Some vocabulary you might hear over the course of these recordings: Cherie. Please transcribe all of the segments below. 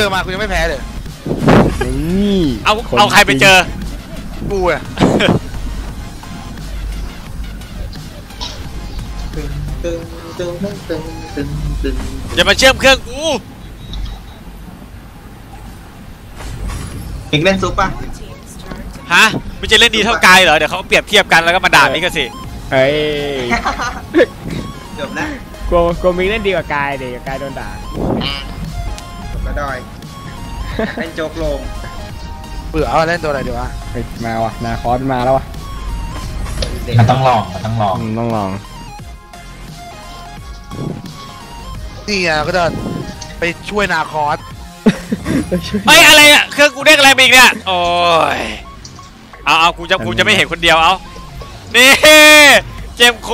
เจอมาคุณยังไม่แพ้เลยนี่เอาใครไปเจอกูอะอย่ามาเชื่อมเครื่องกูเองเล่นซุปป่ะฮะไม่ใช่เล่นดีเท่ากายเหรอเดี๋ยวเขาเปรียบเทียบกันแล้วก็มาด่ามิกสิเฮ้ยจบนะโกมิกเล่นดีกว่ากายเดี๋ยวกายโดนด่าผมก็ดอยเล่นโจกลงเบื่อเล่นตัวอะไรดีวะมาวะนาคอสมาแล้ววะมันต้องลองต้องลองนี่อ่ะก็เดินไปช่วยนาคอสเฮ้ยอะไรอ่ะเครื่องกูเด้งอะไรไปอีกเนี่ยโอ้ยเอากูจะไม่เห็นคนเดียวเอานี่เจมโค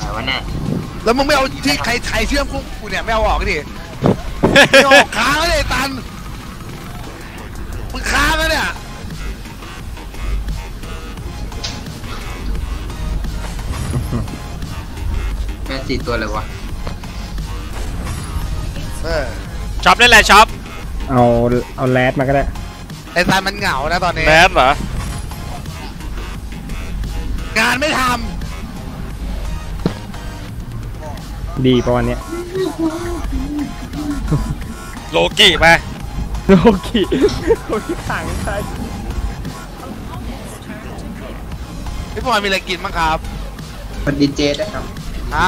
อะไรวะเนี่ยแล้วมึงไม่เอาที่ใครเชื่อมพวกกูเนี่ยไม่เอาออกดิโยกค้างเลยตันมึงค้างแล้วเนี่ยแค่สี่ตัวเลยวะช็อปเล่นอะไรช็อปเอาแรดมาก็ได้ไอ้ซานมันเหงานะตอนนี้แรดเหรองานไม่ทำดีประมาณนี้โลกี้ไปโลกี้ถังใช่พี่พลอยมีอะไรกินบ้างครับเป็นดีเจได้ครับฮะ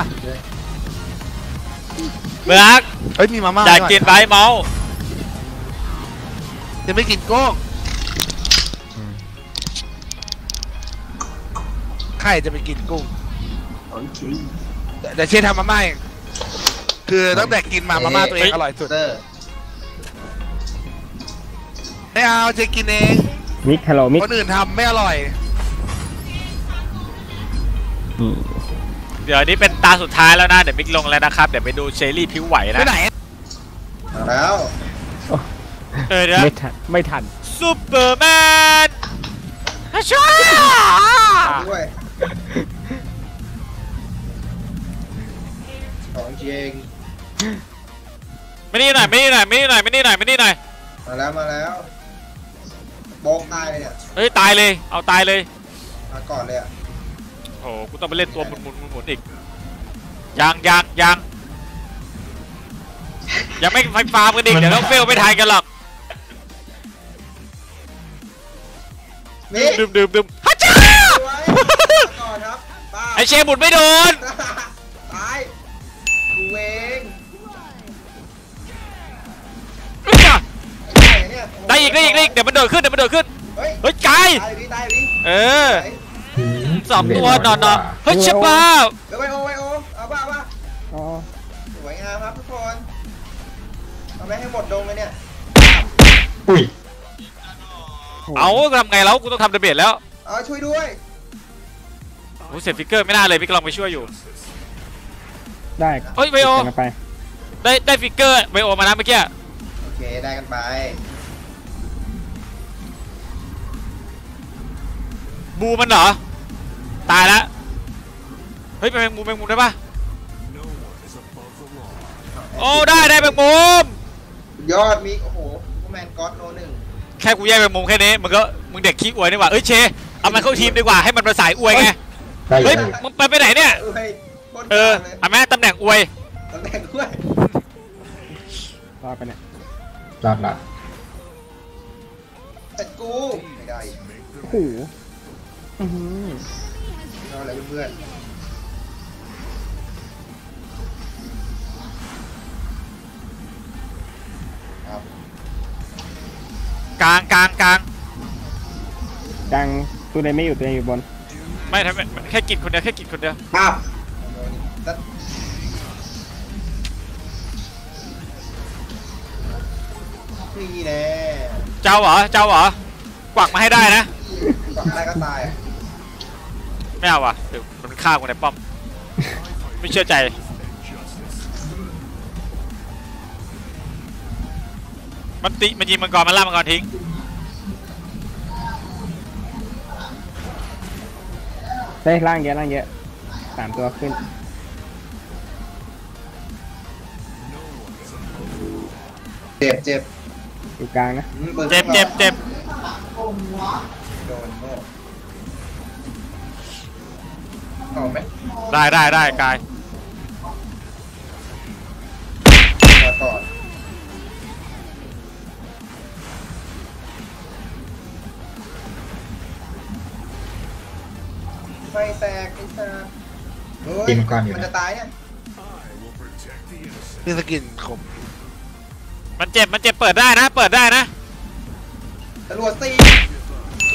เบลักเฮ้ยมีมาม่าอยากกินไรเมาจะไม่กินกุ้งใครจะไปกินกุ้งแต่เชฟทำมาม่าคือตั้งแต่กินมาม่าตัวเองอร่อยสุดไม่เอาเชฟกินเองมิกฮัลโหลมิกคนอื่นทำไม่อร่อยเดี๋ยวนี้เป็นตาสุดท้ายแล้วนะเดี๋ยวมิกลงแล้วนะครับเดี๋ยวไปดูเชอรี่ผิวไหวนะไปไหนแล้วไม่ทันซูเปอร์แมนช่วยของจริงไม่นี่หน่อยมาแล้วโบกตายเลยเนี่ยเฮ้ยตายเลยเอาตายเลยมาก่อนเลยอะโอ้กูต้องไปเล่นตัวหมุนอีกยังยังไม่ไฟฟ้ากันอีกเดี๋ยวต้องเฟลไม่ทายกันหรอกดื่มฮัจจ้าไอเชฟบุญไม่โดนตายกูเองได้อีกเดี๋ยวมันโดดขึ้นเฮ้ยไกลสองตัวนอนเฮ้ยเชฟบ้าไวโอเอาบ้าสวยงามครับทุกคนเอาแม่ให้หมดดงเลยเนี่ยอุ้ยเอาทำไงแล้วกูต้องทำดาเมจแล้วเอาช่วยด้วยโอ้เสร็จฟิกเกอร์ไม่น่าเลยพี่กำลังไปช่วยอยู่ได้เฮ้ยไวโอได้ฟิกเกอร์ไวโอมานะเมื่อกี้โอเคได้กันไปบูมันเหรอตายแล้วเฮ้ยไปแมงมุมได้ปะโอ้ได้แมงมุมยอดมีโอ้โหแมนก๊อตโนหนึ่งแค่กูแย่แมงมุมแค่นี้มันก็มึงเด็กขี้อวยดีกว่าเอ้ยเชเอามันเข้าทีมดีกว่าให้มันประสายอวยไงเฮ้ยมึงไปไหนเนี่ยเอาแม่ตำแหน่งอวยรอดไปเนี่ยรอดแต่กูไม่ได้โอ้โหเอาอะไรเพื่อนครับกลางตัวไหนไม่อยู่ตัวไหนอยู่บนไม่ทำแค่กิดคนเดียวครับนี่แหละเจ้าเหรอกวักมาให้ได้นะกวักอะไรก็ตายไม่เอาว่ะเดี๋ยวมันฆ่าคนในป้อมไม่เชื่อใจมันยิงมันล่ามันก่อนทิ้งได้ล่างเยอะ3 ตัวขึ้น เจ็บเจ็บอยู่กลางนะเจ็บเจ็บเจ็บโดนโม่เอาไหมได้ได้ได้กายต่อไฟแตกไอ้ตาเกมก่อนอยู่มันจะตายเนี่ยนี่สกินขมมันเจ็บมันเจ็บเปิดได้นะเปิดได้นะตำรวจตี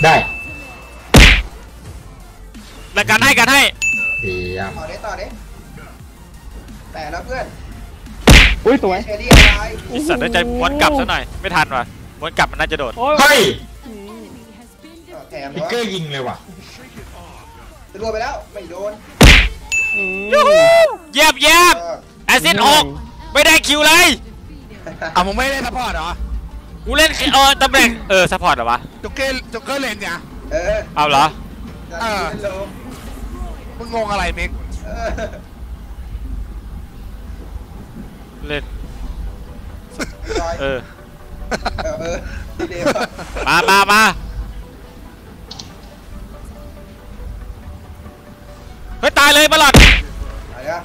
ได้แล้วกันให้กันให้ต่อเด้ต่อเด้แต่แล้วเพื่อนอุ้ยตัวเชอรี่อะไรไอ้สัตว์น่าจะม้วนกลับซะหน่อยไม่ทันว่ะม้วนกลับมันน่าจะโดดเฮ้ยพิกเกอร์ยิงเลยว่ะตำรวจไปแล้วไม่โดนเย็บเย็บแอซิดออกไม่ได้คิวเลยอ่ะมึงไม่เล่นซัพพอร์ตเหรอกูเล่นตำแหน่งซัพพอร์ตเหรอวะจ็อกเกอร์เลนเนี่ยเอาเหรอมึงงงอะไรมิกเล่นมาเฮ้ยตายเลยบอลล์ตายแล้ว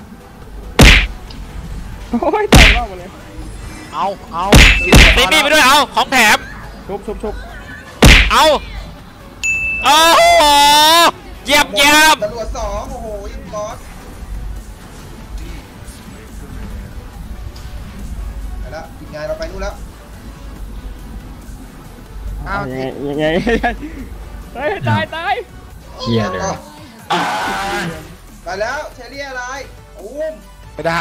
โอ้ยตายรอบเลยเอาตีมีไปด้วยเอาของแถมชุบเอาเย็บตำรวจสองโอ้โหยิงบอสไปแล้วทีมงานเราไปนู่นแล้วเอาไงเฮ้ยตายเฮียเลยไปแล้วเชอรี่อะไรอุ้มไม่ได้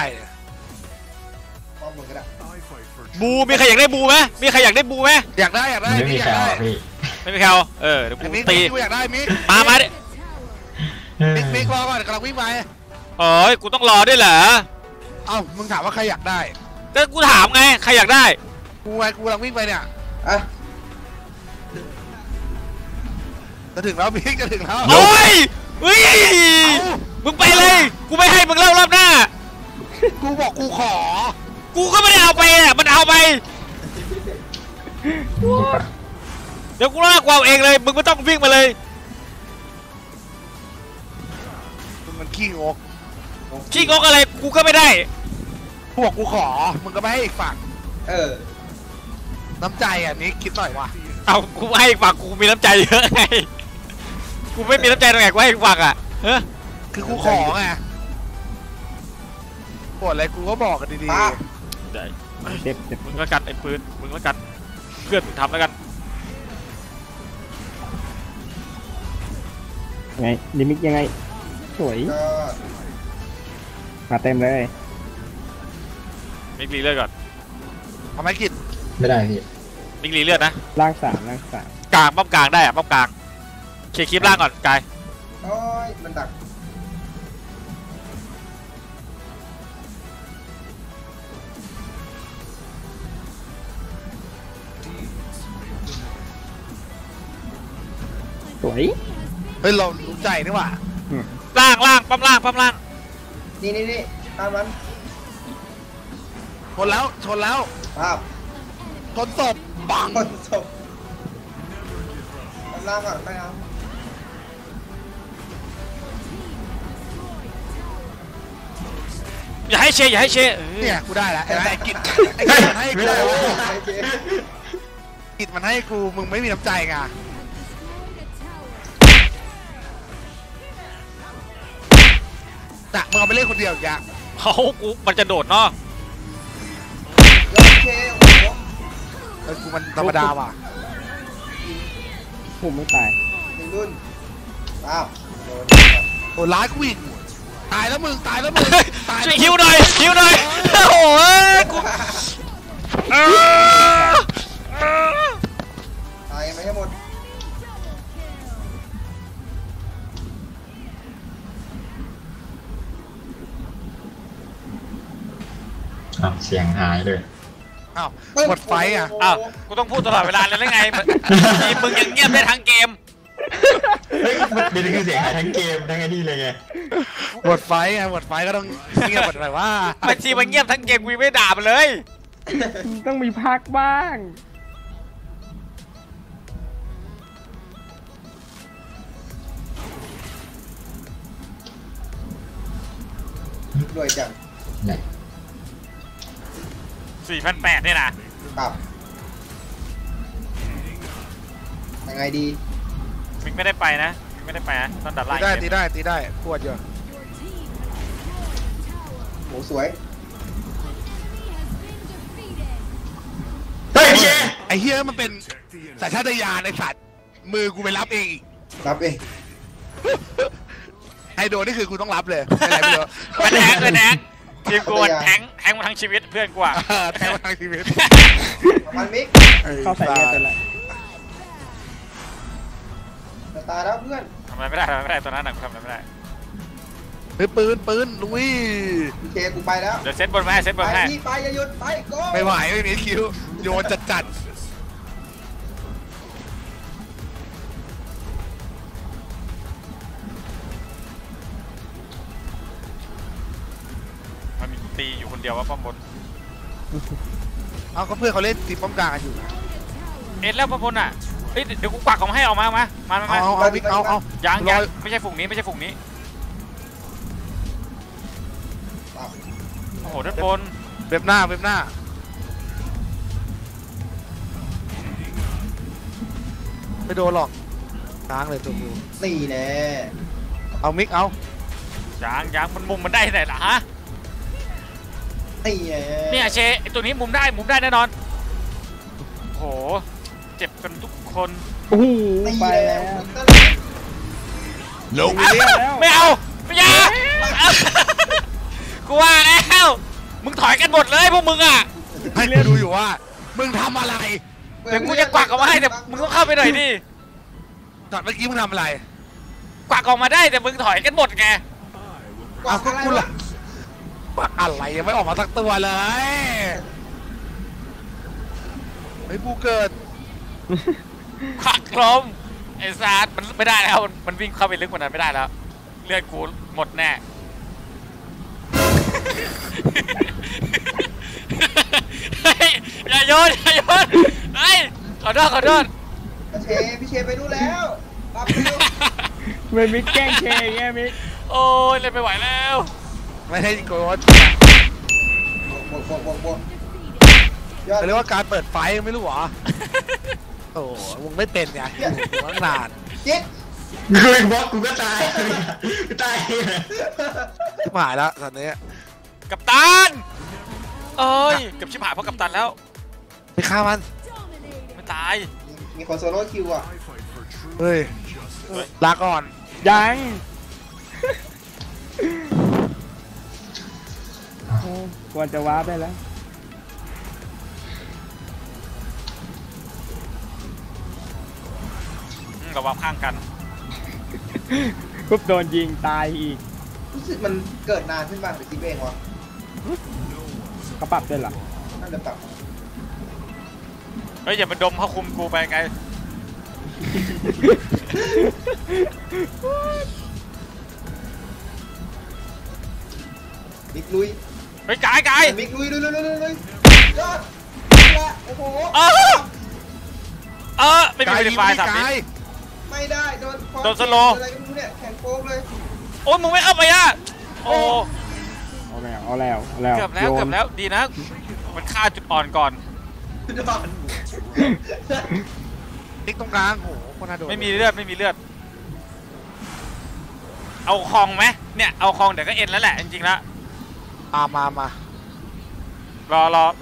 บูมีใครอยากได้บูไหมมีใครอยากได้บูไหมอยากได้ไม่มีแคลไม่มีแคลเดี๋ยวกูตีอยากได้มิกมาดิมิกรอก่อนกำลังวิ่งไปเอ้ยกูต้องรอด้วยเหรอเอ้ามึงถามว่าใครอยากได้ก็กูถามไงใครอยากได้กูกำลังวิ่งไปเนี่ยอะจะถึงแล้วมิกจะถึงแล้วโอ้ยมึงไปเลยกูไม่ให้มึงเล่ารอบหน้ากูบอกกูขอกูก็ไม่ได้เอาไปอ่ะมันเอาไปเดี๋ยวกูลากกูเอาเองเลยมึงไม่ต้องวิ่งมาเลยมันขี้งกอะไรกูก็ไม่ได้พวกกูขอมึงก็ไม่ให้อีกฝั่งน้ำใจอ่ะนี้คิดหน่อยว่ะเอากูให้อีกฝั่งกูมีน้ำใจเยอะไงกูไม่มีน้ำใจตรงไหนกูให้อีกฝั่งอ่ะเฮ้ยคือกูขอไงปวดอะไรกูก็บอกกันดีๆได้เจ็บมึงละกันไอ้ปืนมึงละกันเพื่อนมึงทำละกันไงดิมิกยังไงสวยมาเต็มเลยมิกลีเลือดก่อนทำไมกิดไม่ได้พี่มิกลีเลือดนะล่างสามกลางป้อมกลางได้อะป้อมกลางเคลียร์คลิปล่างก่อนกายโอ้ยมันดักสวยเฮ้ยเรารู้ใจนี่หว่าล่างปั๊มล่างนี่ตามมันชนแล้วครับชนศพบังปั๊มล่างก่อนไปเอาอย่าให้เชยเนี่ยกูได้ละไอ้กิจมันให้กูมึงไม่มีน้ำใจไงมึงเอาไปเล่นคนเดียวอย่างเขากูมันจะโดดเนาะโอเคโอ้โหกูมันธรรมดาว่ะผมไม่ตายหนึ่งรุ่นอ้าวโอ้ร้ายกูอีกตายแล้วมึงช่วยคิวหน่อยโอ้โหกูตายไม่ให้หมดเสียงหายเลยอ้าวหมดไฟอ่ะอ้าวกูต้องพูดตลอดเวลาเลยไงมึงยังเงียบได้ทั้งเกมเฮ้ยมันคือเสียงหายทั้งเกมทั้งไอ้นี่เลยไงหมดไฟก็ต้องเงียบหมดไปว่าบางทีมันเงียบทั้งเกมกูไม่ด่ามันเลย ต้องมีพักบ้างรวยจังไหน 4,800 เนี่ยนะยังไงดีมิกไม่ได้ไปนะไม่ได้ไปนะตอนดับไล่ตีได้ขวดเยอะโหสวยเฮ้ยพี่เอไอเฮียมันเป็นสัญชาตญาณในสัตว์มือกูไปรับเองไอโดนี่คือกูต้องรับเลยมันแทงทีมกูแทงมาทั้งชีวิตเพื่อนกว่าแทงมาทั้งชีวิตมันมิกเข้าใส่เงี้ยแต่ละตาแล้วเพื่อนทำอะไรไม่ได้ตอนนั้นหนักทำอะไรไม่ได้เฮ้ยปืนลุยโอเคกูไปแล้วเดี๋ยวเซตบนแม่เซตบนแม่ไปอย่าหยุดไปก็ไม่ไหวไม่มีคิวโยนจัดมันมีตีอยู่คนเดียวว่าป้อมบนเอาก็เพื่อนเขาเล่นตีป้อมกลางอยู่เอ็ดแล้วป้อมบนอ่ะเดี๋ยวกูกวักของให้ออกมาเอายังไม่ใช่ฝูงนี้โอ้โหด้านบนเว็บหน้าไม่โดนหรอกล้างเลยตัวกูสี่แน่เอามิกเอายางมันมุมมันได้ไหนล่ะฮะสี่แน่เนี่ยเชตัวนี้มุมได้แน่นอนโอ้โหเจ็บกันทุกคนโอ้โหไปแล้วลงไม่เอาไม่ยากูว่าแล้วมึงถอยกันหมดเลยพวกมึงอ่ะให้เล่นดูอยู่ว่ามึงทำอะไรเดี๋ยวกูจะกวักออกมาให้แต่มึงต้องเข้าไปหน่อยดิตอนเมื่อกี้มึงทำอะไรกวักออกมาได้แต่มึงถอยกันหมดไงกวักอะไรล่ะกวักอะไรยังไม่ออกมาสักตัวเลยไอ้บูเกิดควักลมไอ้ซาร์มันไม่ได้แล้วมันวิ่งเข้าไปลึกกว่านั้นไม่ได้แล้วเลือดกูหมดแน่อย่าโยนไอ้ขอโทษพี่เชฟไปดูแล้วมิกแกล้งเชฟแง่มิกโอ้ยเลยไปไหวแล้วไม่ได้โกรธบวกเรียกว่าการเปิดไฟไม่รู้หรอโอ้วงไม่เป็นไงวงหนาดจิ๊ดกูบล็อกกูก็ตายหมายแล้วตอนนี้กัปตันเอ้ยกับชิบหายเพราะกัปตันแล้วไปฆ่ามันไม่ตายมีคนโซโล่คิวอ่ะเฮ้ยลาก่อนยังควรจะวาร์ปได้แล้วกับวาร์ปข้างกันปุ๊บโดนยิงตายอีกรู้สึกมันเกิดนานขึ้นบ้างหรือคิดเองวะเขาปรับได้หรอน่าจะปรับเฮ้ยอย่าไปดมเขาคุมกูไปไกลบิ๊กลุยไปไกลบิ๊กลุยลุยยอดโอ้โหไม่มีไฟสามนิดไม่ได้โดนสโลว์อะไรก็ไม่รู้เนี่ยแข่งโป๊กเลยโอ้ยมึงไม่เข้าไปอ่ะโอ้เอาแล้วเกือบแล้วดีนะมันฆ่าจุดอ่อนก่อนติ๊กตรงกลางโอ้โหคนน่าโดนไม่มีเลือดเอาคองไหมเนี่ยเอาคองเดี๋ยวก็เอ็นแล้วแหละจริงๆแล้วมา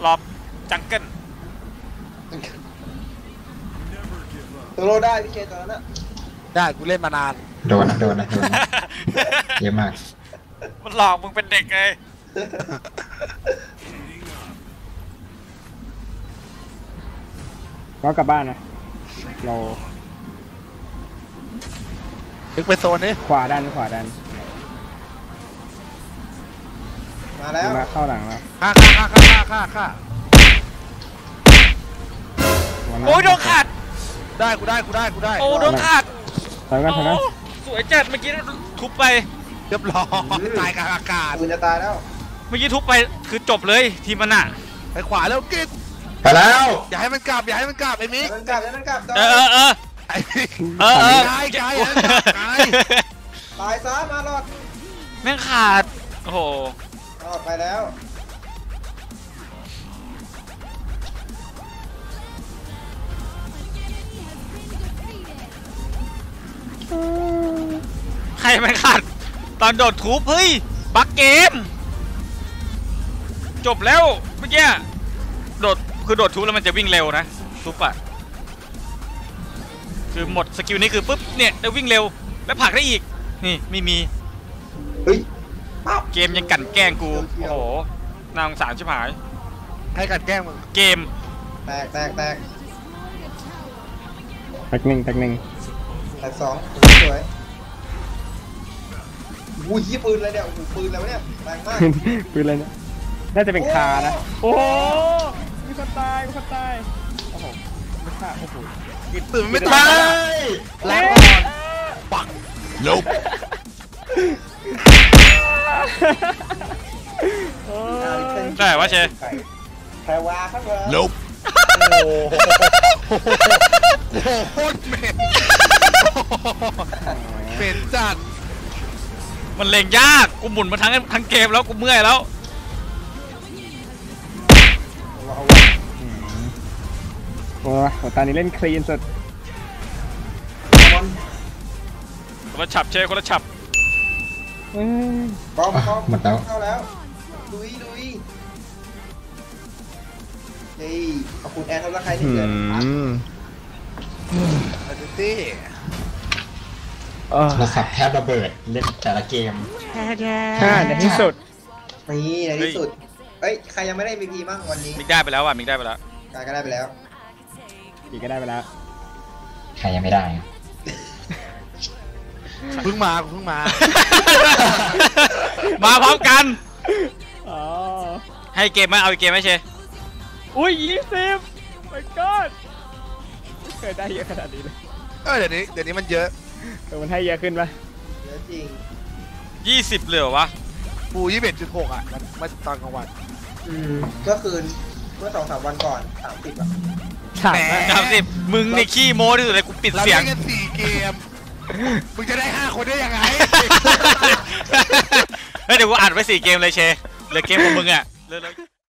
รอจังเกิลตัวโลได้พี่เชตอนนั้นอะได้กูเล่นมานานโดนนะเยอะมากมันหลอกมึงเป็นเด็กเลยก็กลับบ้านนะเราลึกไปโซนนี้ขวาดันมาแล้วเข้าหลังแล้วฆ่าโอ้ยโดนขัดได้โอ้โดนขัดถอยกันสวยจัดเมื่อกี้ทุบไปเรียบร้อยตายกลางอากาศคุณจะตายแล้วเมื่อกี้ทุบไปคือจบเลยทีมันอ่ะ ไปขวาแล้วกิ๊กไปแล้วอย่าให้มันกลับอย่าให้มันกลับไอ้มิกมันกลับแล้วมันกลับไอ้ตายซะมารอดแม่งขาดโอ้โหรอดไปแล้วใครมันขาดตอนโดดทุบเฮ้ยบักเกมจบแล้วเมื่อกี้โดดคือโดดทุบแล้วมันจะวิ่งเร็วนะทุบอะคือหมดสกิลนี้คือปุ๊บเนี่ยได้วิ่งเร็วและผลักได้อีกนี่ไม่มีเฮ้ยเกมยังกัดแกล้งกูโอ้โหนางสารชิบหายให้กัดแกล้งมึงเกมแตกแตกหนึ่งแตกสองสวยวูยี่ปืนอะไรเนี่ยปืนแล้วเนี่ยแรงมากปืนอะไรเนี่ยน่าจะเป็นคานะโอ้มีคนตายมีคนตายโอ้โหไม่ฆ่าโอ้โหกินปืนไม่ตายแรงอ่อนปักลุกได้วะเชแพรวาครับผมลุกโอ้โหโคตรเหม็นเป็นจัดมันเล่นยากกูหมุนมาทั้งเกมแล้วกูเมื่อยแล้วโอ้โหตอนนี้เล่นคลีนสุดคนละฉับเชฟคนละฉับป้อมหมดแล้วเข้าแล้วดุยเฮ้ยขอบคุณแอนทำละใครที่เกิดอาจิตี้โทรศัพท์แทบระเบิดเล่นแต่ละเกมในที่สุดนี่ในที่สุดเฮ้ยใครยังไม่ได้ MVP บ้างวันนี้มิกได้ไปแล้วว่ะมิกได้ไปแล้วการก็ได้ไปแล้วกีก็ได้ไปแล้วใครยังไม่ได้เพิ่งมามาพร้อมกันให้เกมมาเอาเกมไหมเชยอุ้ย20 my god เคยได้เยอะขนาดนี้เลยเดี๋ยวนี้มันเยอะมันให้เยอะขึ้นปะเยอะจริง20เหลือวะปู 21.6 อ่ะมันตอนกลางวันก็คืนเมื่อ 2-3 วันก่อน30อ่ะ30มึงในขี้โม้ที่สุดเลยกูปิดเสียงเราเล่นกัน4เกมมึงจะได้5คนได้ยังไงเฮ้ยเดี๋ยวกูอัดไว้4เกมเลยเชเหลือเกมของมึงอ่ะ